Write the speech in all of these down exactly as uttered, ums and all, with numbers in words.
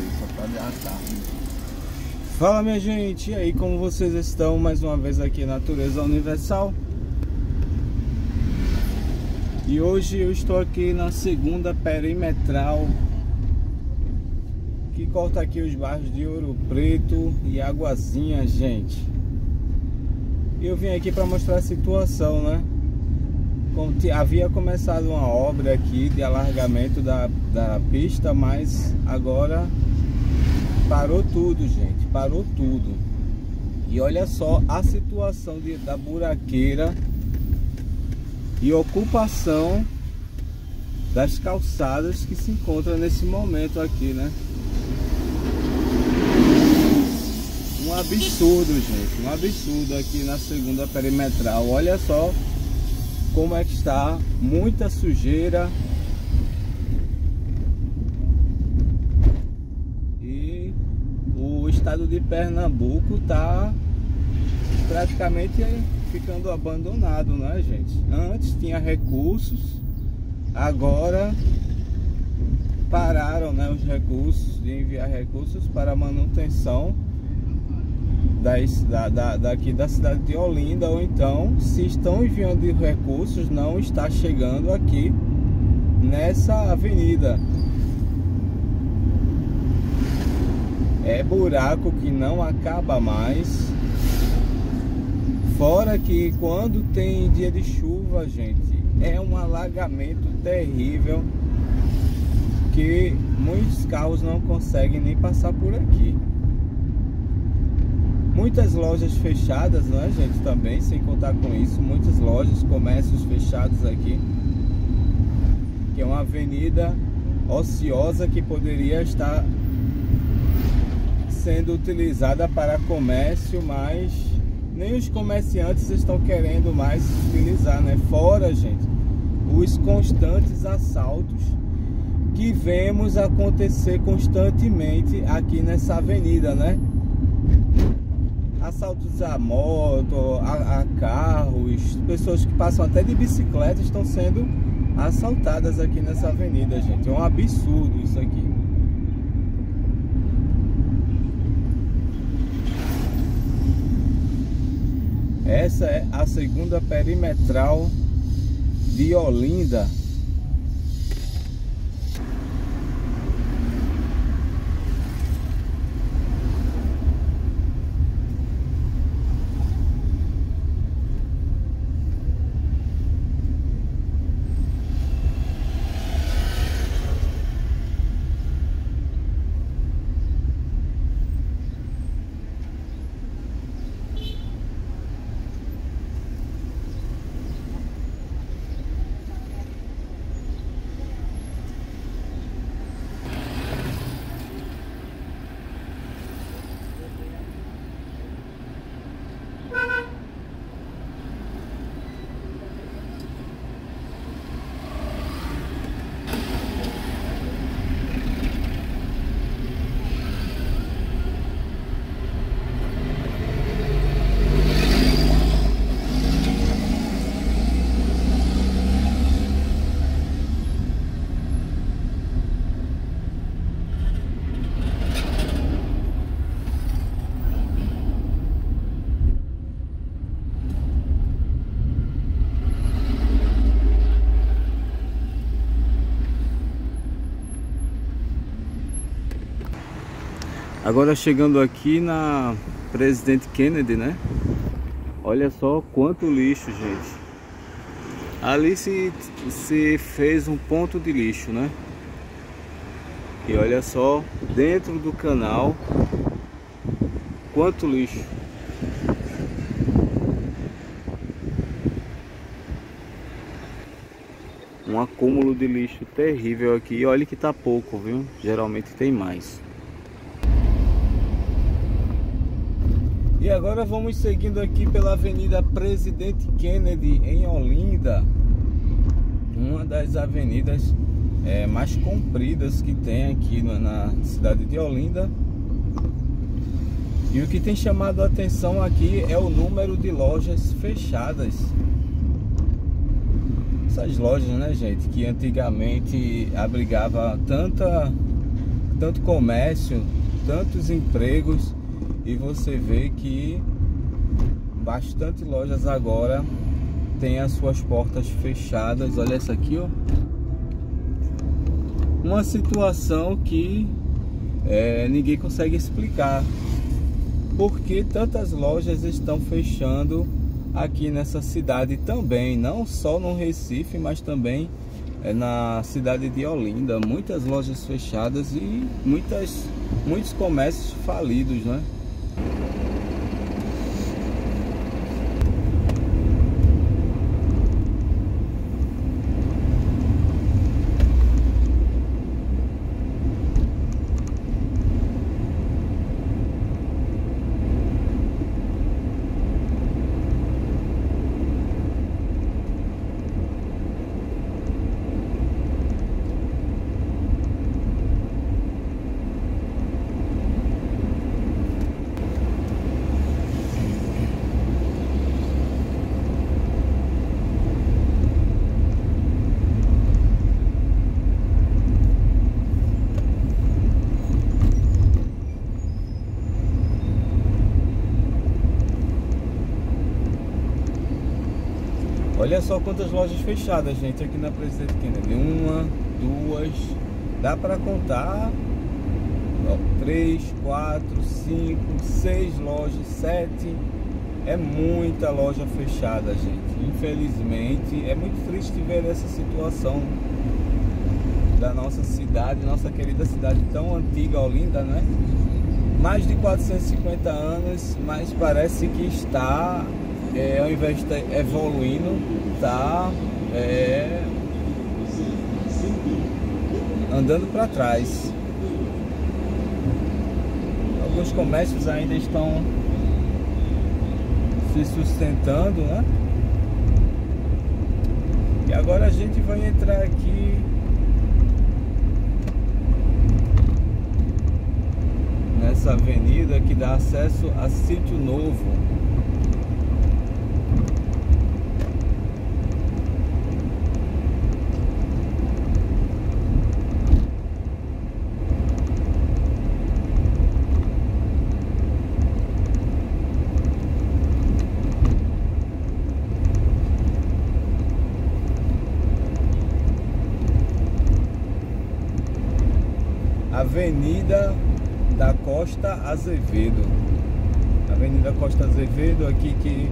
aí, só pra adiantar. Fala, minha gente, e aí, como vocês estão? Mais uma vez aqui, Natureza Universal. E hoje eu estou aqui na Segunda Perimetral, que corta aqui os bairros de Ouro Preto e Aguazinha, gente. E eu vim aqui para mostrar a situação, né? Havia começado uma obra aqui de alargamento da, da pista, mas agora parou tudo, gente, parou tudo. E olha só a situação de, da buraqueira e ocupação das calçadas que se encontra nesse momento aqui, né? Um absurdo, gente, um absurdo aqui na Segunda Perimetral. Olha só como é que está, muita sujeira e o estado de Pernambuco está praticamente ficando abandonado, né, gente? Antes tinha recursos, agora pararam, né, os recursos, de enviar recursos para manutenção Das, da, da, daqui da cidade de Olinda, ou então, se estão enviando recursos, não está chegando aqui nessa avenida. É buraco que não acaba mais. Fora que quando tem dia de chuva, gente, é um alagamento terrível que muitos carros não conseguem nem passar por aqui. Muitas lojas fechadas, né, gente, também, sem contar com isso. Muitas lojas, comércios fechados aqui. Que é uma avenida ociosa que poderia estar sendo utilizada para comércio, mas nem os comerciantes estão querendo mais utilizar, né? Fora, gente, os constantes assaltos que vemos acontecer constantemente aqui nessa avenida, né? Assaltos a moto, a, a carros, pessoas que passam até de bicicleta estão sendo assaltadas aqui nessa avenida, gente. É um absurdo isso aqui. Essa é a Segunda Perimetral de Olinda. Agora chegando aqui na Presidente Kennedy, né? Olha só quanto lixo, gente. Ali se, se fez um ponto de lixo, né? E olha só, dentro do canal, quanto lixo. Um acúmulo de lixo terrível aqui. E olha que tá pouco, viu? Geralmente tem mais. E agora vamos seguindo aqui pela Avenida Presidente Kennedy em Olinda, uma das avenidas é, mais compridas que tem aqui na, na cidade de Olinda. E o que tem chamado a atenção aqui é o número de lojas fechadas. Essas lojas, né, gente, que antigamente abrigava tanta tanto comércio, tantos empregos, e você vê que bastante lojas agora tem as suas portas fechadas. Olha essa aqui, ó. Uma situação que é, ninguém consegue explicar porque tantas lojas estão fechando aqui nessa cidade também, não só no Recife, mas também é, na cidade de Olinda. Muitas lojas fechadas e muitas, muitos comércios falidos, né? Olha só quantas lojas fechadas, gente, aqui na Presidente Kennedy. Uma, duas, dá para contar, ó, três, quatro, cinco, seis lojas, sete. É muita loja fechada, gente. Infelizmente, é muito triste ver essa situação da nossa cidade, nossa querida cidade tão antiga, Olinda, né? Mais de quatrocentos e cinquenta anos, mas parece que está... É, ao invés de estar evoluindo, está é, andando para trás. Alguns comércios ainda estão se sustentando, né? E agora a gente vai entrar aqui nessa avenida que dá acesso a Sítio Novo. Avenida da Costa Azevedo. Avenida Costa Azevedo aqui que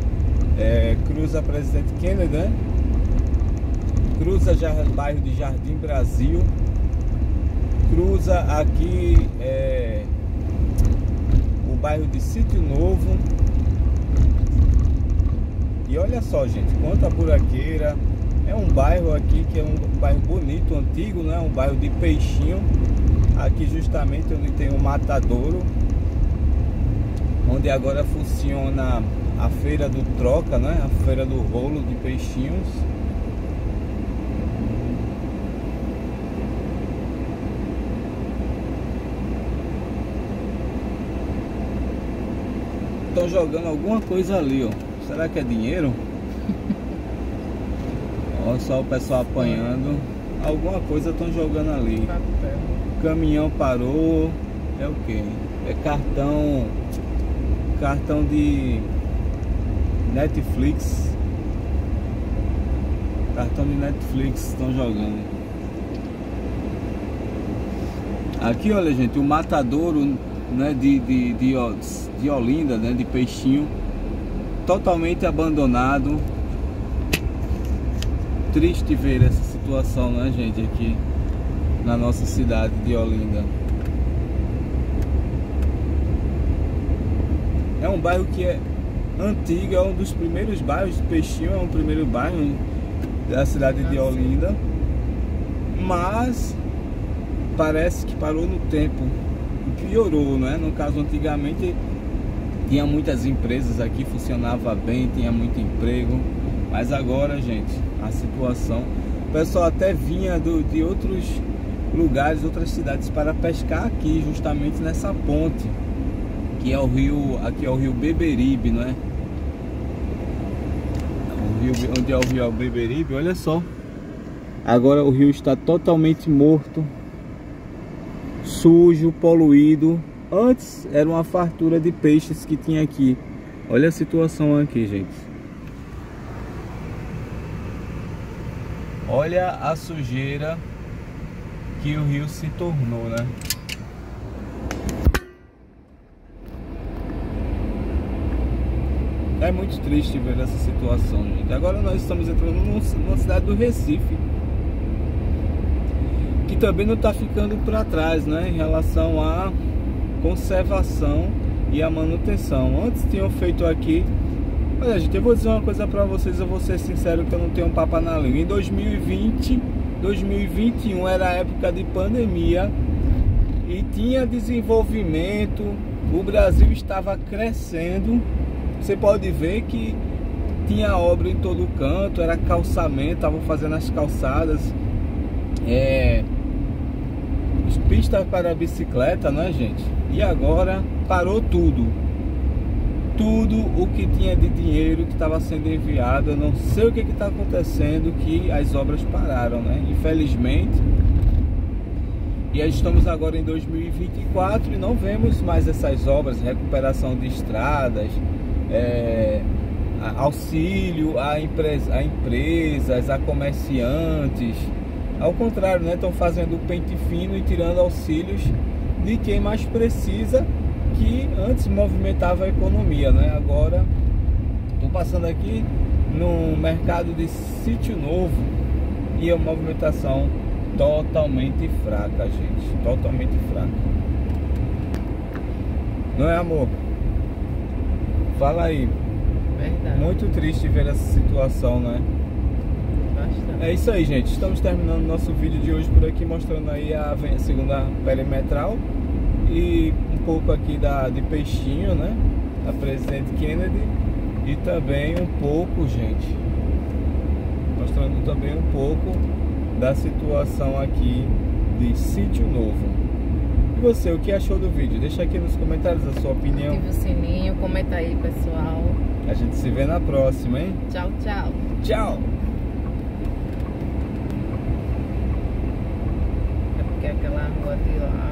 é, cruza Presidente Kennedy, né? Cruza já o bairro de Jardim Brasil. Cruza aqui é, o bairro de Sítio Novo. E olha só, gente, quanta buraqueira. É um bairro aqui que é um bairro bonito, antigo, né? Um bairro de Peixinho. Aqui justamente onde tem o matadouro, onde agora funciona a feira do troca, né? A feira do rolo de peixinhos. Estão jogando alguma coisa ali, ó. Será que é dinheiro? Olha só o pessoal apanhando. Alguma coisa estão jogando ali. Caminhão parou, é o que? É cartão, cartão de Netflix, cartão de Netflix estão jogando. Aqui olha, gente, o matadouro, né, de, de, de, de Olinda, né, de Peixinho, totalmente abandonado. Triste ver essa situação, né, gente, aqui na nossa cidade de Olinda. É um bairro que é antigo, é um dos primeiros bairros de Peixinho, é um primeiro bairro da cidade de Olinda, mas parece que parou no tempo, piorou, né? No caso, antigamente tinha muitas empresas aqui, funcionava bem, tinha muito emprego, mas agora, gente, a situação... O pessoal até vinha do, de outros lugares, outras cidades para pescar aqui, justamente nessa ponte, que é o rio, aqui é o rio Beberibe, não é? O rio, onde é o rio Beberibe, olha só. Agora o rio está totalmente morto, sujo, poluído. Antes era uma fartura de peixes que tinha aqui. Olha a situação aqui, gente. Olha a sujeira que o rio se tornou, né? É muito triste ver essa situação, gente. Agora nós estamos entrando numa cidade do Recife, que também não está ficando para trás, né, em relação à conservação e à manutenção. Antes tinham feito aqui... Olha, gente, eu vou dizer uma coisa para vocês, eu vou ser sincero que eu não tenho papo na língua. Em dois mil e vinte, dois mil e vinte e um era a época de pandemia e tinha desenvolvimento, o Brasil estava crescendo. Você pode ver que tinha obra em todo canto, era calçamento, estavam fazendo as calçadas, é, pistas para bicicleta, né, gente? E agora parou tudo. Tudo o que tinha de dinheiro que estava sendo enviado, eu não sei o que está acontecendo, que as obras pararam, né? Infelizmente. E aí estamos agora em dois mil e vinte e quatro e não vemos mais essas obras, recuperação de estradas, é, auxílio a, empresa, a empresas, a comerciantes. Ao contrário, né? Estão fazendo o pente fino e tirando auxílios de quem mais precisa, que antes movimentava a economia, né? Agora estou passando aqui no mercado de Sítio Novo e a movimentação totalmente fraca, gente. Totalmente fraca. Não é, amor? Fala aí. Verdade. Muito triste ver essa situação, né? Bastante. É isso aí, gente. Estamos terminando nosso vídeo de hoje por aqui, mostrando aí a Segunda Perimetral e um pouco aqui da, de Peixinho, né? Da Presidente Kennedy. E também um pouco, gente, mostrando também um pouco da situação aqui de Sítio Novo. E você, o que achou do vídeo? Deixa aqui nos comentários a sua opinião. Ative o sininho, comenta aí, pessoal. A gente se vê na próxima, hein? Tchau, tchau. Tchau. É porque aquela rua de lá...